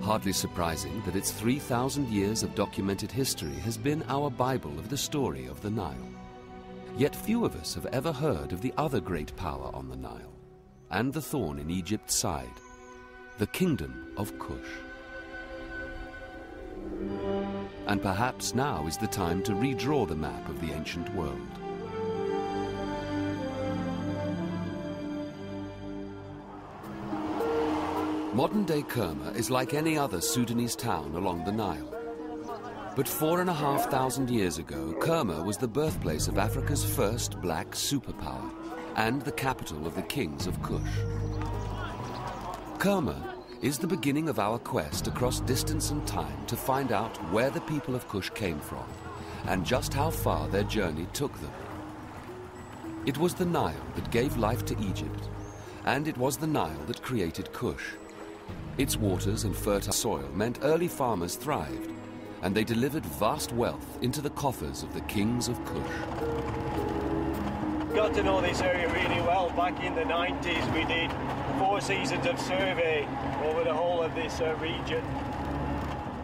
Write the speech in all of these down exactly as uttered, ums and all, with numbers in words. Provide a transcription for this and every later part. Hardly surprising that its three thousand years of documented history has been our Bible of the story of the Nile. Yet few of us have ever heard of the other great power on the Nile, and the thorn in Egypt's side, the kingdom of Kush. And perhaps now is the time to redraw the map of the ancient world. Modern-day Kerma is like any other Sudanese town along the Nile. But four and a half thousand years ago, Kerma was the birthplace of Africa's first black superpower and the capital of the kings of Kush. Kerma is the beginning of our quest across distance and time to find out where the people of Kush came from and just how far their journey took them. It was the Nile that gave life to Egypt, and it was the Nile that created Kush. Its waters and fertile soil meant early farmers thrived, and they delivered vast wealth into the coffers of the kings of Kush. Got to know this area really well. Back in the nineties, we did four seasons of survey over the whole of this uh, region.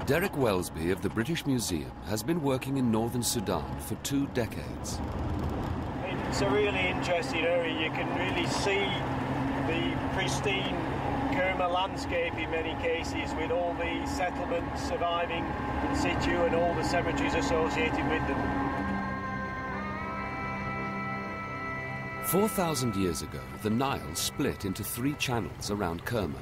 Derek Wellsby of the British Museum has been working in northern Sudan for two decades. It's a really interesting area. You can really see the pristine Kerma landscape in many cases, with all the settlements surviving in situ and all the cemeteries associated with them. four thousand years ago, the Nile split into three channels around Kerma.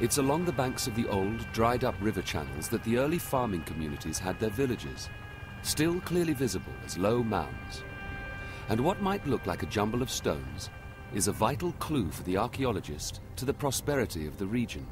It's along the banks of the old, dried-up river channels that the early farming communities had their villages, still clearly visible as low mounds. And what might look like a jumble of stones is a vital clue for the archaeologist to the prosperity of the region.